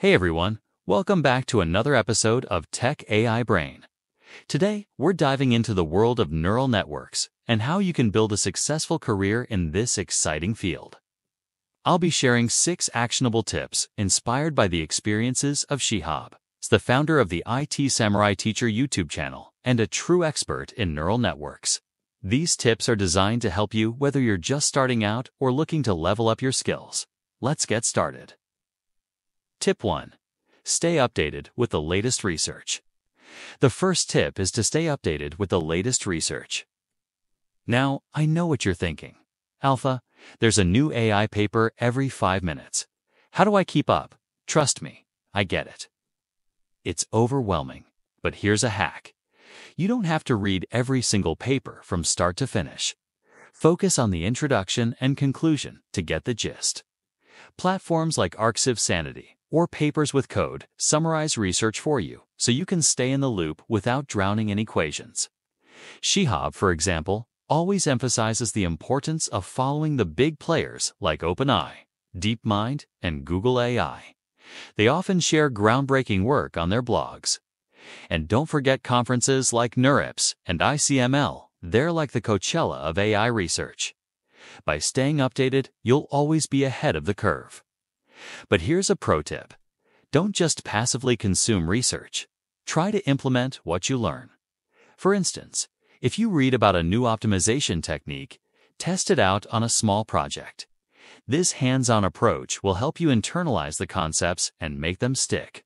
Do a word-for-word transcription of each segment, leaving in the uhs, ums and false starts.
Hey everyone, welcome back to another episode of Tech A I Brain. Today, we're diving into the world of neural networks and how you can build a successful career in this exciting field. I'll be sharing six actionable tips inspired by the experiences of Shehab, the founder of the I T Samurai Teacher YouTube channel and a true expert in neural networks. These tips are designed to help you whether you're just starting out or looking to level up your skills. Let's get started. Tip one. Stay updated with the latest research. The first tip is to stay updated with the latest research. Now, I know what you're thinking. Alpha, there's a new A I paper every five minutes. How do I keep up? Trust me, I get it. It's overwhelming, but here's a hack. You don't have to read every single paper from start to finish. Focus on the introduction and conclusion to get the gist. Platforms like arXiv Sanity or Papers with Code summarize research for you, so you can stay in the loop without drowning in equations. Shehab, for example, always emphasizes the importance of following the big players like OpenAI, DeepMind, and Google A I. They often share groundbreaking work on their blogs. And don't forget conferences like NeurIPS and I C M L, they're like the Coachella of A I research. By staying updated, you'll always be ahead of the curve. But here's a pro tip. Don't just passively consume research. Try to implement what you learn. For instance, if you read about a new optimization technique, test it out on a small project. This hands-on approach will help you internalize the concepts and make them stick.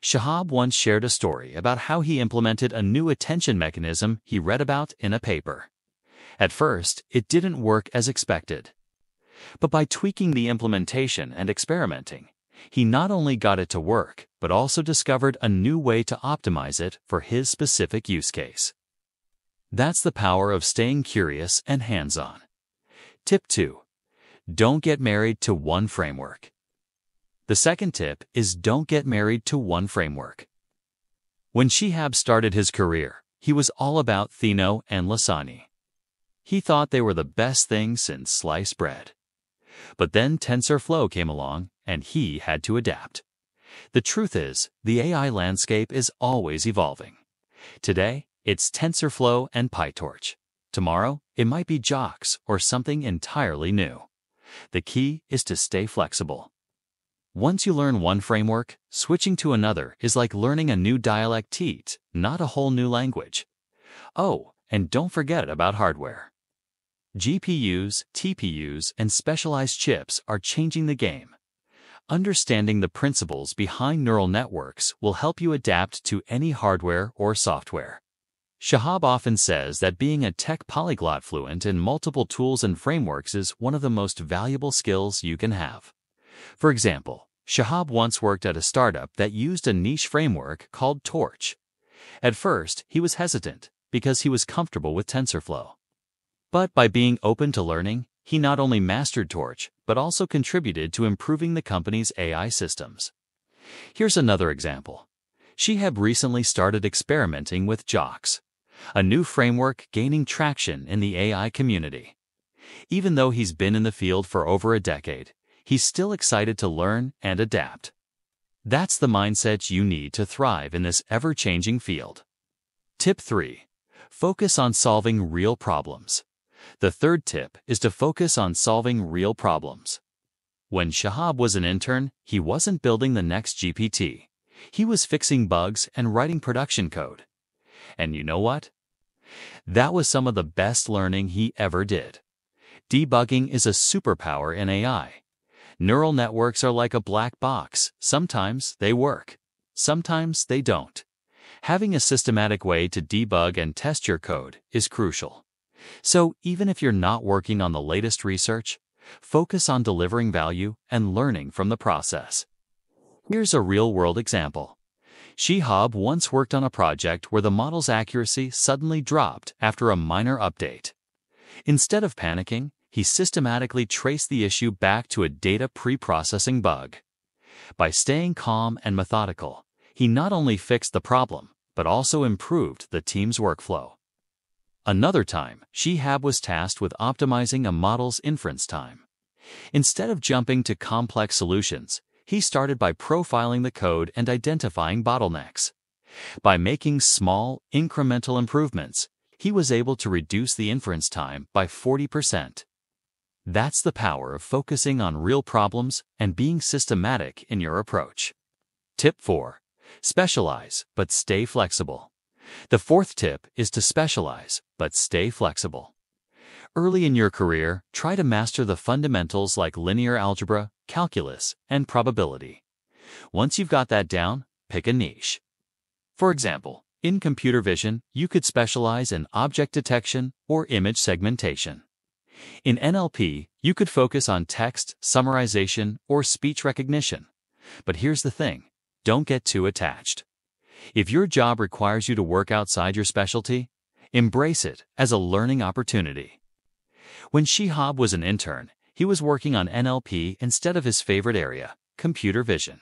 Shehab once shared a story about how he implemented a new attention mechanism he read about in a paper. At first, it didn't work as expected. But by tweaking the implementation and experimenting, he not only got it to work, but also discovered a new way to optimize it for his specific use case. That's the power of staying curious and hands-on. Tip two. Don't get married to one framework. The second tip is don't get married to one framework. When Shehab started his career, he was all about Theano and Lasani. He thought they were the best thing since sliced bread. But then TensorFlow came along, and he had to adapt. The truth is, the A I landscape is always evolving. Today, it's TensorFlow and PyTorch. Tomorrow, it might be JAX or something entirely new. The key is to stay flexible. Once you learn one framework, switching to another is like learning a new dialect, not a whole new language. Oh, and don't forget about hardware. G P Us, T P Us, and specialized chips are changing the game. Understanding the principles behind neural networks will help you adapt to any hardware or software. Shehab often says that being a tech polyglot fluent in multiple tools and frameworks is one of the most valuable skills you can have. For example, Shehab once worked at a startup that used a niche framework called Torch. At first, he was hesitant because he was comfortable with TensorFlow. But by being open to learning, he not only mastered Torch, but also contributed to improving the company's A I systems. Here's another example. Shehab recently started experimenting with JAX, a new framework gaining traction in the A I community. Even though he's been in the field for over a decade, he's still excited to learn and adapt. That's the mindset you need to thrive in this ever-changing field. Tip three. Focus on solving real problems. The third tip is to focus on solving real problems. When Shehab was an intern, he wasn't building the next G P T. He was fixing bugs and writing production code. And you know what? That was some of the best learning he ever did. Debugging is a superpower in A I. Neural networks are like a black box. Sometimes they work. Sometimes they don't. Having a systematic way to debug and test your code is crucial. So, even if you're not working on the latest research, focus on delivering value and learning from the process. Here's a real-world example. Shehab once worked on a project where the model's accuracy suddenly dropped after a minor update. Instead of panicking, he systematically traced the issue back to a data pre-processing bug. By staying calm and methodical, he not only fixed the problem, but also improved the team's workflow. Another time, Shehab was tasked with optimizing a model's inference time. Instead of jumping to complex solutions, he started by profiling the code and identifying bottlenecks. By making small, incremental improvements, he was able to reduce the inference time by forty percent. That's the power of focusing on real problems and being systematic in your approach. Tip four. Specialize, but stay flexible. The fourth tip is to specialize, but stay flexible. Early in your career, try to master the fundamentals like linear algebra, calculus, and probability. Once you've got that down, pick a niche. For example, in computer vision, you could specialize in object detection or image segmentation. In N L P, you could focus on text summarization or speech recognition. But here's the thing, don't get too attached. If your job requires you to work outside your specialty, embrace it as a learning opportunity. When Shehab was an intern, he was working on N L P instead of his favorite area, computer vision.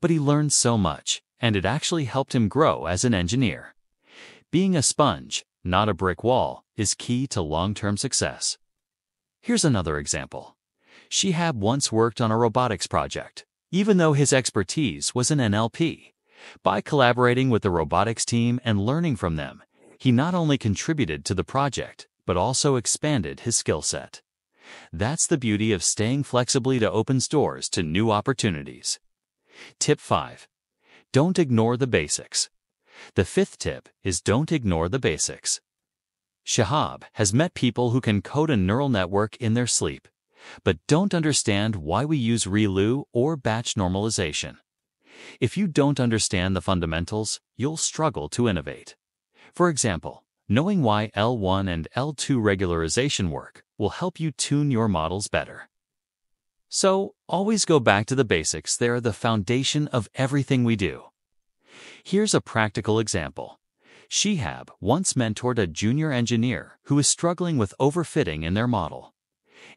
But he learned so much, and it actually helped him grow as an engineer. Being a sponge, not a brick wall, is key to long-term success. Here's another example. Shehab once worked on a robotics project, even though his expertise was in N L P. By collaborating with the robotics team and learning from them, he not only contributed to the project, but also expanded his skill set. That's the beauty of staying flexibly to opens doors to new opportunities. Tip five. Don't ignore the basics. The fifth tip is don't ignore the basics. Shehab has met people who can code a neural network in their sleep, but don't understand why we use ReLU or batch normalization. If you don't understand the fundamentals, you'll struggle to innovate. For example, knowing why L one and L two regularization work will help you tune your models better. So, always go back to the basics. They're the foundation of everything we do. Here's a practical example. Shehab once mentored a junior engineer who was struggling with overfitting in their model.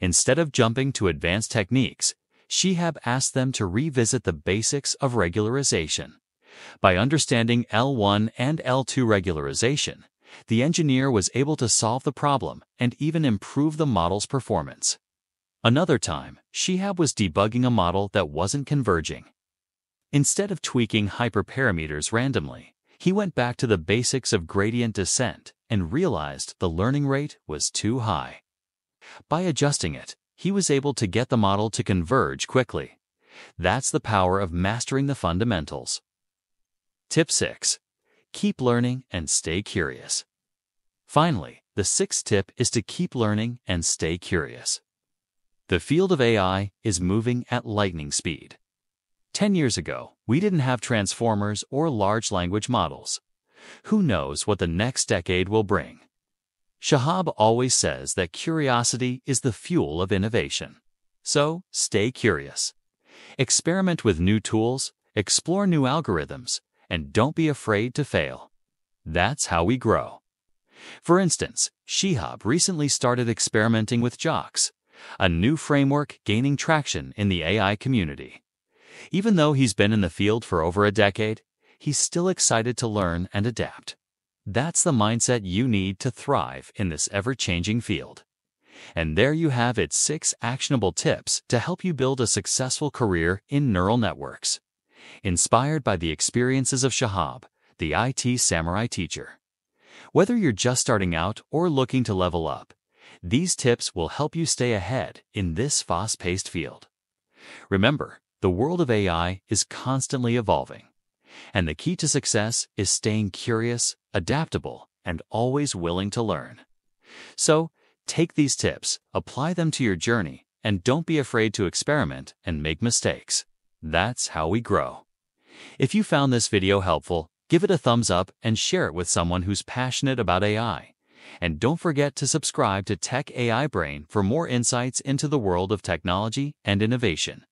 Instead of jumping to advanced techniques, Shehab asked them to revisit the basics of regularization. By understanding L one and L two regularization, the engineer was able to solve the problem and even improve the model's performance. Another time, Shehab was debugging a model that wasn't converging. Instead of tweaking hyperparameters randomly, he went back to the basics of gradient descent and realized the learning rate was too high. By adjusting it, he was able to get the model to converge quickly. That's the power of mastering the fundamentals. Tip six. Keep learning and stay curious. Finally, the sixth tip is to keep learning and stay curious. The field of A I is moving at lightning speed. Ten years ago, we didn't have transformers or large language models. Who knows what the next decade will bring? Shehab always says that curiosity is the fuel of innovation. So, stay curious. Experiment with new tools, explore new algorithms, and don't be afraid to fail. That's how we grow. For instance, Shehab recently started experimenting with JAX, a new framework gaining traction in the A I community. Even though he's been in the field for over a decade, he's still excited to learn and adapt. That's the mindset you need to thrive in this ever-changing field. And there you have it, six actionable tips to help you build a successful career in neural networks. Inspired by the experiences of Shehab, the I T Samurai Teacher. Whether you're just starting out or looking to level up, these tips will help you stay ahead in this fast-paced field. Remember, the world of A I is constantly evolving, and the key to success is staying curious, adaptable, and always willing to learn. So, take these tips, apply them to your journey, and don't be afraid to experiment and make mistakes. That's how we grow. If you found this video helpful, give it a thumbs up and share it with someone who's passionate about A I. And don't forget to subscribe to Tech A I Brain for more insights into the world of technology and innovation.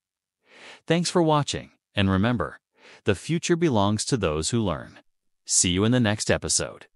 Thanks for watching, and remember, the future belongs to those who learn. See you in the next episode.